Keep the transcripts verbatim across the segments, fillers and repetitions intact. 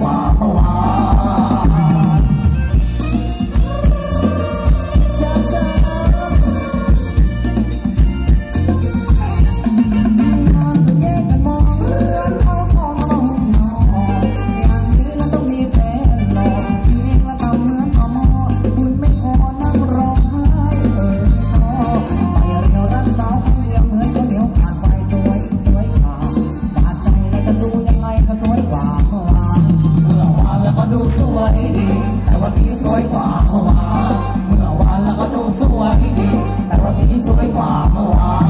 กว่าเมื่อวานจำจำนั่งนอนตัวแยกกันมองเพื่อนเขาพอมองนอนอย่างนี้แล้วต้องมีแฟนหลอกเพียงละตำเหมือนต่อมอคุณไม่พอนั่งร้องไห้เออชอบไปเดียวรักสาวคนเดียวเหมือนจะเหนียวขาดไปสวยสวยขาดบาดใจแล้วจะดูยังไงก็สวยกว่าเมื่อวานแล้วก็ดูสวยดีแต่วันนี้สวยกว่าเมื่อวานเมื่อวานแล้วก็ดูสวยดีแต่วันนี้สวยกว่าเมื่อวาน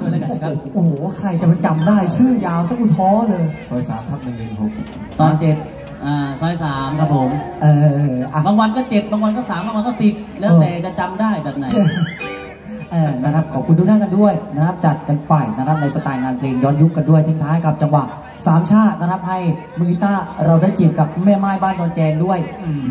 ด้วยแล้วกันนะครับโอ้โหใครจะมาจำได้ชื่อยาวสักอุท้อเลยซอยสามทับหนึ่งเดือนหกซอยเจ็ดอ่าซอยสามครับผมเออบางวันก็เจ็ดบางวันก็สามบางวันก็สิบแล้วแต่จะจำได้แบบไหนนะครับขอบคุณทุกท่านกันด้วยนะครับจัดกันไปนะครับในสไตล์งานเพลงย้อนยุคกันด้วยทิ้งท้ายกับจังหวะสามชาตินะครับให้มือกีตาร์เราได้จีบกับแม่ไม้บ้านดอนแจนด้วย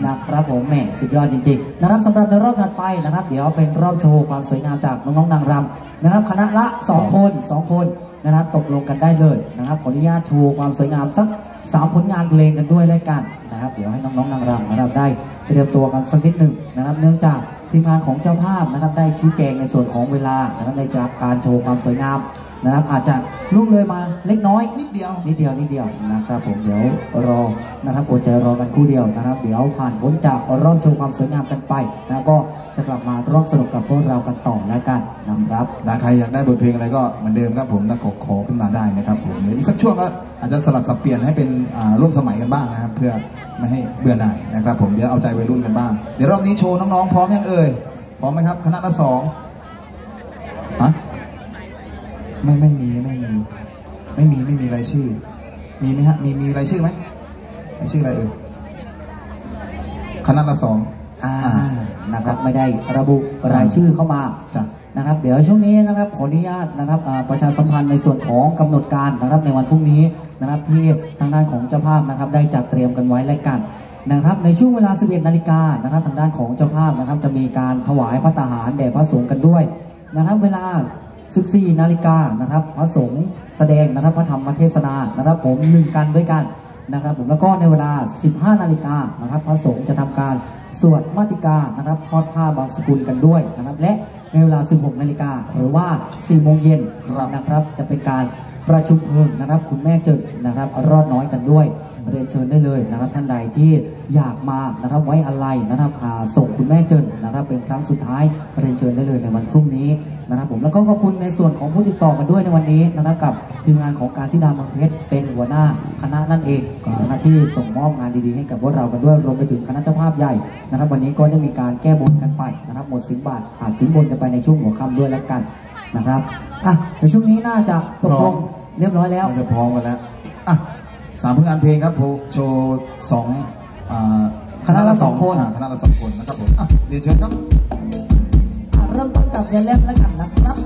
นะครับผมแหมสุดยอดจริงๆนะครับสำหรับในรอบถัดไปนะครับเดี๋ยวเป็นรอบโชว์ความสวยงามจากน้องๆนางรำนะครับคณะละสองคนสองคนนะครับตกลงกันได้เลยนะครับขออนุญาตโชว์ความสวยงามสักสามผลงานเพลงกันด้วยแล้วกันนะครับเดี๋ยวให้น้องๆนางรำนะครับได้เตรียมตัวกันสักนิดหนึ่งนะครับเนื่องจากทีมงานของเจ้าภาพนะครับได้ชี้แจงในส่วนของเวลานะครับในจากการโชว์ความสวยงามนะครับอาจจะลุกเลยมาเล็กน้อยนิดเดียวนิดเดียวนิดเดียวนะครับผมเดี๋ยวรอนะครับอดใจรอกันคู่เดียวนะครับเดี๋ยวผ่านพ้นจากรอบโชว์ความสวยงามกันไปแล้วก็จะกลับมาร่วมสนุกกับพวกเรากันต่อแล้วกันนะครับถ้าใครอยากได้บทเพลงอะไรก็เหมือนเดิมครับผมนักขอขอขึ้นมาได้นะครับผมเดี๋ยวอีกสักช่วงก็อาจจะสลับสับเปลี่ยนให้เป็นร่วมสมัยกันบ้างนะครับเพื่อไม่ให้เบื่อหน่ายนะครับผมเดี๋ยวเอาใจวัยรุ่นกันบ้างเดี๋ยวรอบนี้โชว์น้องๆพร้อมยังเอ่ยพร้อมไหมครับคณะละสองฮะไม่ไม่มีไม่มีไม่มีไม่มีรายชื่อมีไหมฮะมีมีรายชื่อไหมรายชื่ออะไรเอ่ยคณะละสองอ่านะครับไม่ได้ระบุรายชื่อเข้ามาจ้ะนะครับเดี๋ยวช่วงนี้นะครับขออนุญาตนะครับประชาสัมพันธ์ในส่วนของกำหนดการนะครับในวันพรุ่งนี้นะครับที่ทางด้านของเจ้าภาพนะครับได้จัดเตรียมกันไว้และกันนะครับในช่วงเวลา สิบเอ็ด นาฬิกานะครับทางด้านของเจ้าภาพนะครับจะมีการถวายพระตาหารแด่พระสงฆ์กันด้วยนะครับเวลา สิบสี่ นาฬิกานะครับพระสงฆ์แสดงนะครับพระธรรมเทศนานะครับผมหนึ่งกันด้วยกันนะครับผมแล้วก็ในเวลา สิบห้า นาฬิกานะครับพระสงฆ์จะทำการสวดมาติกานะครับทอดผ้าบางสกุลกันด้วยนะครับและในเวลา สิบหก นาฬิกาหรือว่า สี่ โมงเย็นนะครับจะเป็นการประชุมเพลิงนะครับคุณแม่เจิดนะครับรอดน้อยกันด้วยเรียนเชิญได้เลยนะครับท่านใดที่อยากมานะครับไว้อะไรนะครับส่งคุณแม่เจิดนะครับเป็นครั้งสุดท้ายเรียนเชิญได้เลยในวันพรุ่งนี้นะครับผมแล้วก็ขอบคุณในส่วนของผู้ติดต่อกันด้วยในวันนี้นะครับกับทีมงานของการที่ดามังเพชรเป็นหัวหน้าคณะนั่นเองนะครับที่ส่งมอบงานดีๆให้กับพวกเรากันด้วยรวมไปถึงคณะเจ้าภาพใหญ่นะครับวันนี้ก็ได้มีการแก้บนกันไปนะครับหมดสิบบาทขาดสินบนกันไปในช่วงหัวค่ำด้วยแล้วกันนะครับอ่ะในช่วงนี้น่าจะตกลงเรียบร้อยแล้วจะพร้อมกันแล้วอ่ะสามผลงานเพลงครับโชว์สองคณะละสองคนคณะละสองคนนะครับผมอ่ะเรียนเชิญครับเริ่มต้นจากเพลงแรกแล้วกันนะครับ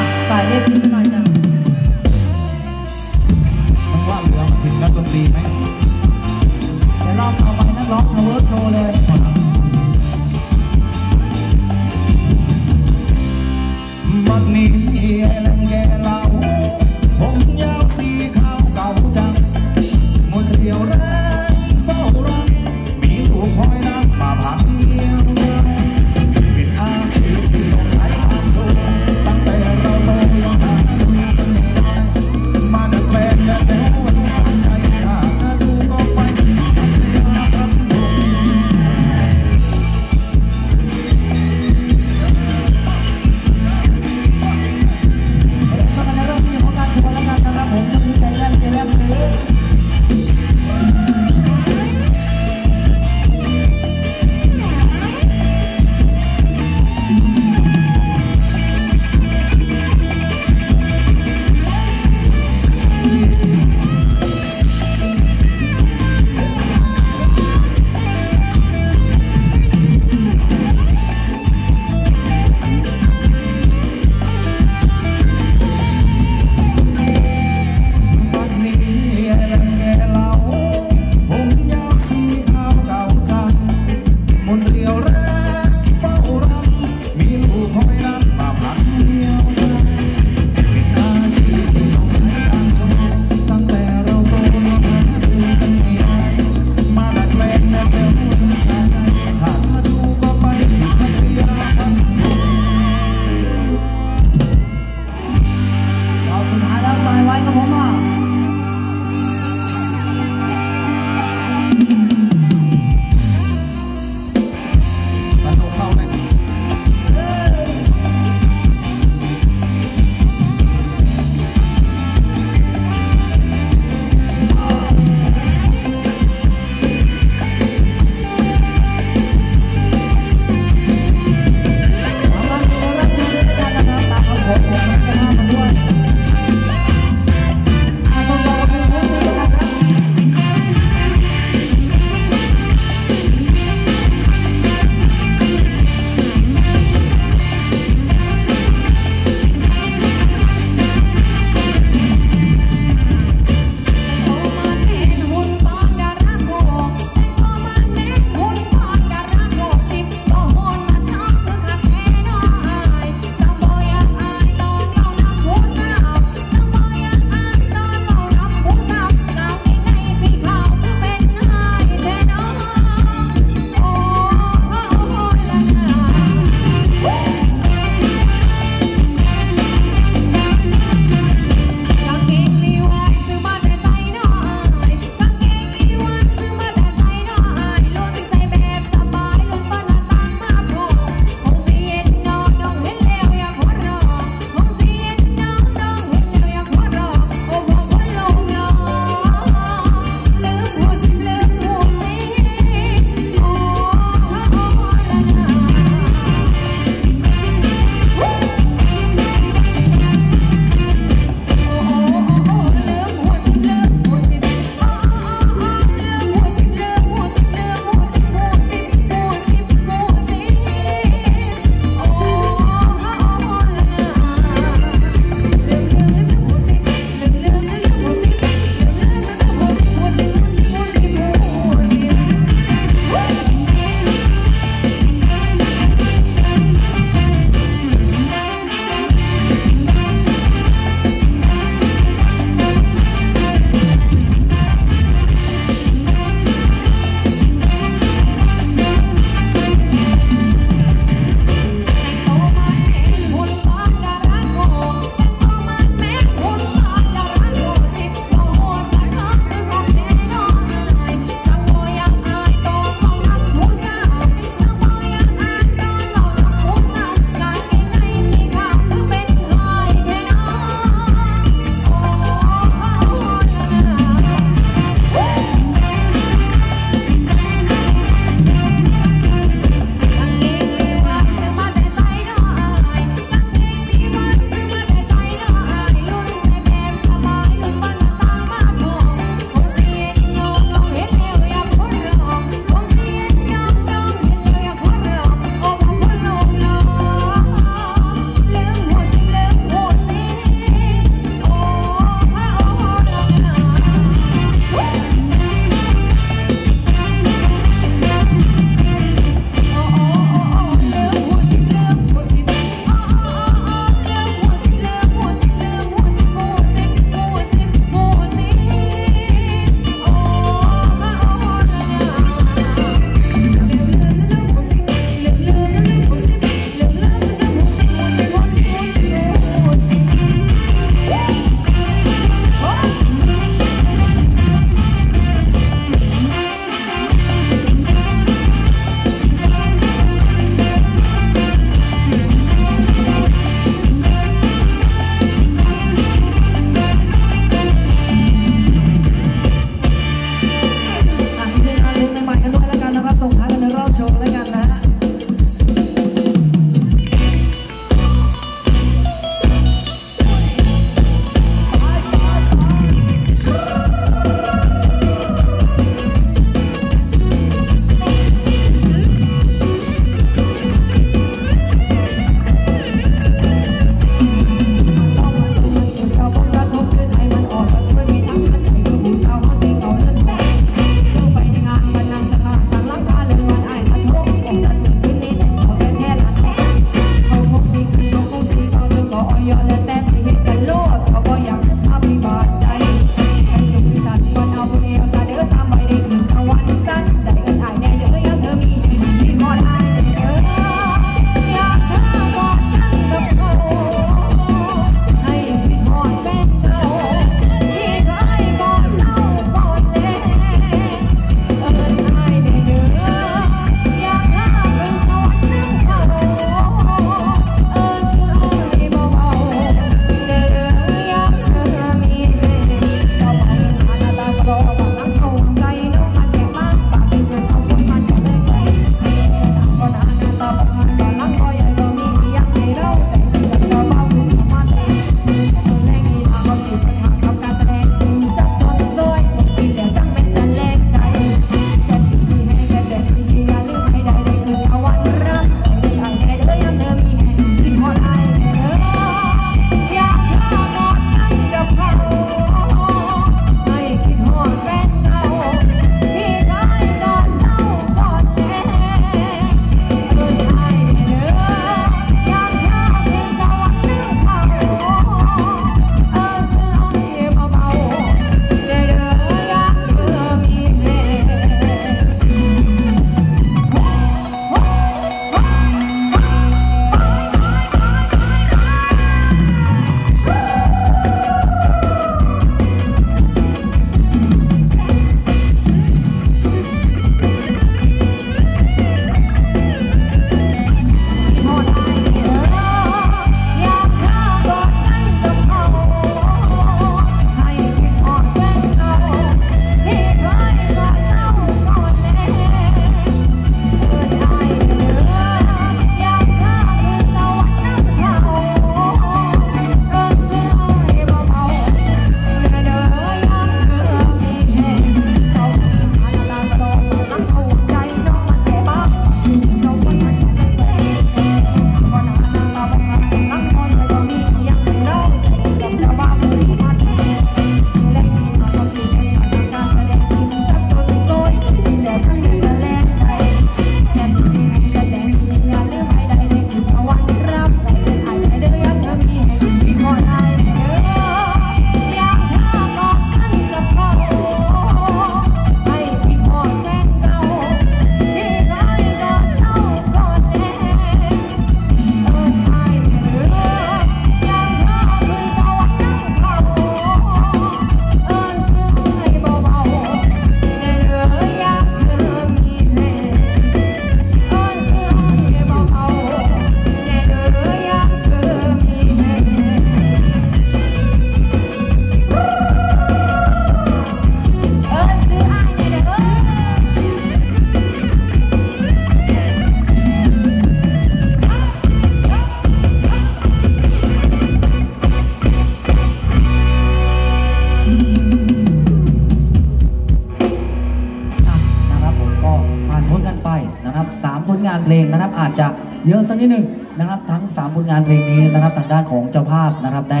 สามผลงานเพลงนะครับอาจจะเยอะสักนิดหนึ่งนะครับทั้งสามผลงานเพลงนี้นะครับทางด้านของเจ้าภาพนะครับได้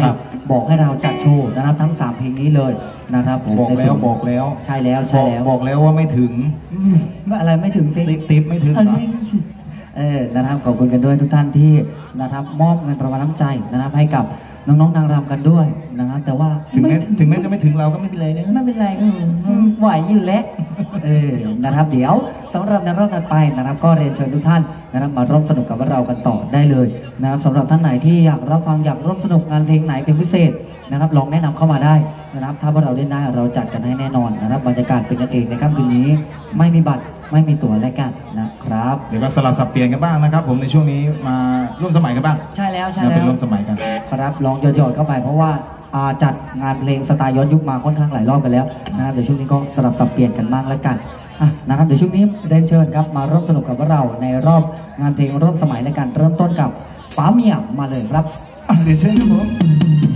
บอกให้เราจัดโชว์นะครับทั้งสามเพลงนี้เลยนะครับผมบอกแล้วบอกแล้วใช่แล้วใช่แล้วบอกแล้วว่าไม่ถึงอะไรไม่ถึงสิติ๊บไม่ถึงเออนะครับขอบคุณกันด้วยทุกท่านที่นะครับมอบเงินประมาณน้ำใจนะครับให้กับน้องๆนางรำกันด้วยนะครับแต่ว่าถึงแม้ถึงแม้จะไม่ถึงเราก็ไม่เป็นไรนะไม่เป็นไรไหวอยู่แล้วเออนะครับเดี๋ยวสำหรับในรอบถัดไปนะครับก็เรียนเชิญทุกท่านนะครับมาร่วมสนุกกับเรากันต่อได้เลยนะครับสำหรับท่านไหนที่อยากรับฟังอยากร่วมสนุกงานเพลงไหนเป็นพิเศษนะครับลองแนะนำเข้ามาได้นะครับถ้าว่าเราเล่นได้เราจัดกันให้แน่นอนนะครับบรรยากาศเป็นกันเองในค่ำคืนนี้ไม่มีบัตรไม่มีตั๋วอะไรกันนะครับเดี๋ยวก็สลับสับเปลี่ยนกันบ้างนะครับผมในช่วงนี้มาร่วมสมัยกันบ้างใช่แล้วใช่แล้วเป็นร่วมสมัยกันครับลองหยอดๆเข้าไปเพราะว่าจัดงานเพลงสไตล์ย้อนยุคมาค่อนข้างหลายรอบกันแล้วนะครับเดี๋ยวช่วงนี้ก็สลับสับเปลี่ยนกันบ้างแล้วกันนะครับเดี๋ยวช่วงนี้เรียนเชิญครับมาร่วมสนุกกับเราในรอบงานเพลงร่วมสมัยและการเริ่มต้นกับป๋าเมียมาเลยครับเดี๋ยวเชิญครับผม